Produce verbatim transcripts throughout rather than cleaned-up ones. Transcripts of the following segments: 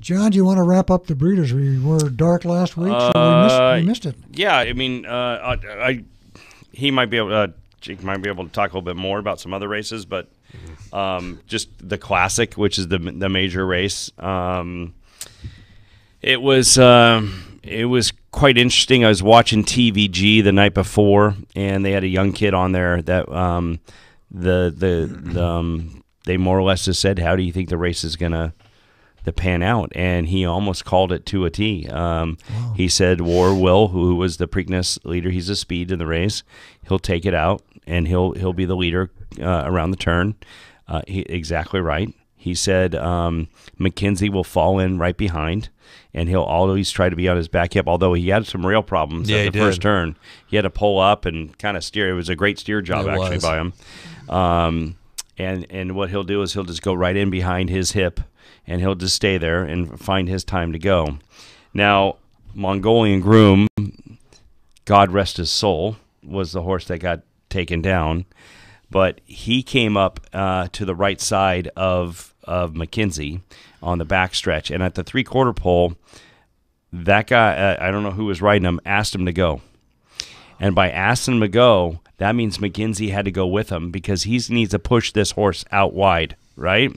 John, do you want to wrap up the Breeders? We were dark last week, so uh, we, missed, we missed it. Yeah, I mean, uh, I, I he might be able to, uh, he might be able to talk a little bit more about some other races, but um, just the Classic, which is the the major race. Um, it was uh, it was quite interesting. I was watching T V G the night before, and they had a young kid on there that um, the the, the um, they more or less just said, "How do you think the race is gonna?" The pan out, and he almost called it to a T. Um, wow. He said War Will, who was the Preakness leader, he's a speed in the race. He'll take it out, and he'll he'll be the leader uh, around the turn. Uh, he, exactly right. He said um, McKinzie will fall in right behind, and he'll always try to be on his back hip, although he had some real problems yeah, at the first turn. He had to pull up and kind of steer. It was a great steer job, it actually, was. by him. Um, and, and what he'll do is he'll just go right in behind his hip, and he'll just stay there and find his time to go. Now, Mongolian Groom, God rest his soul, was the horse that got taken down. But he came up uh, to the right side of, of McKinzie on the backstretch. And at the three-quarter pole, that guy, uh, I don't know who was riding him, asked him to go. And by asking him to go, that means McKinzie had to go with him because he needs to push this horse out wide, right?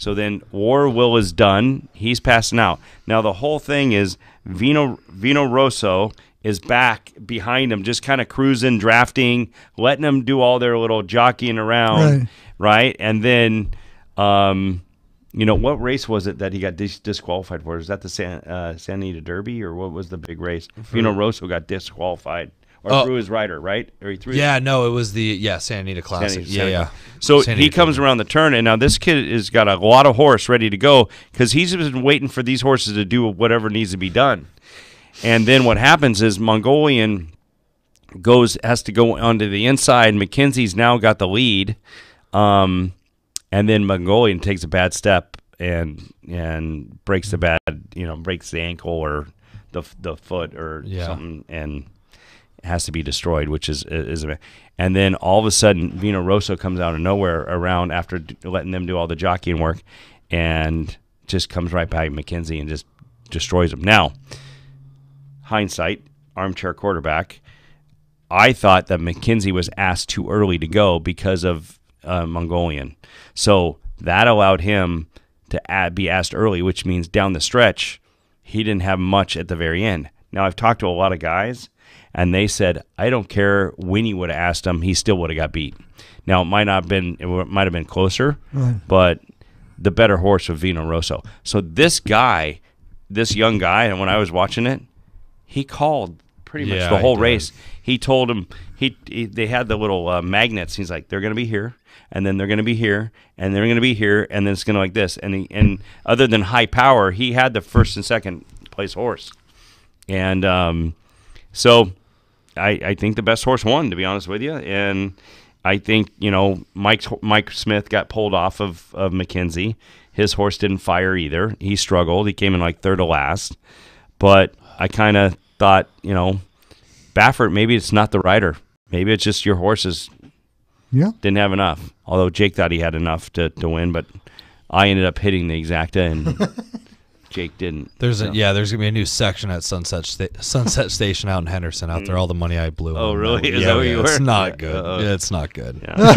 So then War Will is done. He's passing out. Now the whole thing is Vino Vino Rosso is back behind him, just kind of cruising, drafting, letting them do all their little jockeying around, right? right? And then, um, you know, what race was it that he got dis disqualified for? Is that the San, uh, Santa Anita Derby, or what was the big race? Mm-hmm. Vino Rosso got disqualified. Or oh. through his rider, right? Or he threw yeah, his... no, it was the yeah Santa Anita Classic. Santa Anita, yeah, Santa yeah. So Santa he Anita comes Anita. around the turn, and now this kid has got a lot of horse ready to go because he's been waiting for these horses to do whatever needs to be done. And then what happens is Mongolian goes has to go onto the inside. McKenzie's now got the lead, um, and then Mongolian takes a bad step and and breaks the bad, you know, breaks the ankle or the the foot or yeah. something, and has to be destroyed, which is is a, and then all of a sudden Vino Rosso comes out of nowhere around after letting them do all the jockeying work, and just comes right by McKinzie and just destroys him. Now, hindsight, armchair quarterback, I thought that McKinzie was asked too early to go because of uh, Mongolian, so that allowed him to add, be asked early, which means down the stretch he didn't have much at the very end. Now I've talked to a lot of guys, and they said, I don't care when you would have asked him, he still would have got beat. Now, it might not have been, it might have been closer, right. but the better horse was Vino Rosso. So this guy, this young guy, and when I was watching it, he called pretty yeah, much the whole race. He told him, he, he they had the little uh, magnets. He's like, they're going to be here, and then they're going to be here, and they're going to be here, and then it's going to like this. And, he, and other than high power, he had the first and second place horse. And um, so... I, I think the best horse won, to be honest with you, and I think you know Mike Mike Smith got pulled off of of McKinzie. His horse didn't fire either. He struggled. He came in like third to last, but I kind of thought you know Baffert, maybe it's not the rider. Maybe it's just your horses yeah. didn't have enough. Although Jake thought he had enough to to win, but I ended up hitting the exacta and. Jake didn't. There's a, yeah. There's gonna be a new section at Sunset Sta Sunset Station out in Henderson. Out there, all the money I blew. Oh, on really? Is yeah, that what yeah, you were? It's not yeah. good. Uh, yeah, it's not good. Yeah.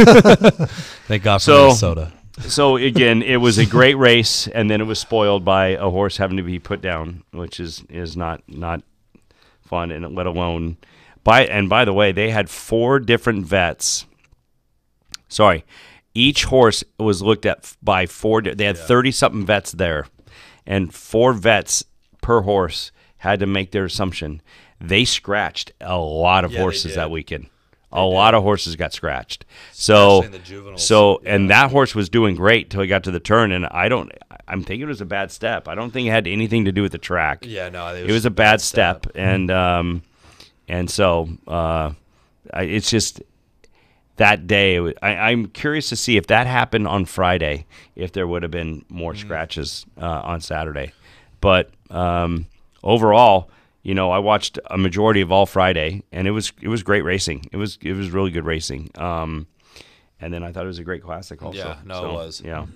Thank God for so, Minnesota. So again, it was a great race, and then it was spoiled by a horse having to be put down, which is is not not fun, and let alone by. And by the way, they had four different vets. Sorry, each horse was looked at by four. They had thirty something yeah. vets there. And four vets per horse had to make their assumption. They scratched a lot of yeah, horses that weekend. They a did. lot of horses got scratched. So, so yeah. and that horse was doing great till he got to the turn. And I don't, I'm thinking it was a bad step. I don't think it had anything to do with the track. Yeah, no, it was, it was a bad, bad step. step. And um, and so uh, it's just. That day, I, I'm curious to see if that happened on Friday, if there would have been more scratches uh, on Saturday. But um, overall, you know, I watched a majority of all Friday, and it was it was great racing. It was it was really good racing. Um, and then I thought it was a great classic also. Yeah, no, so, it was. Yeah.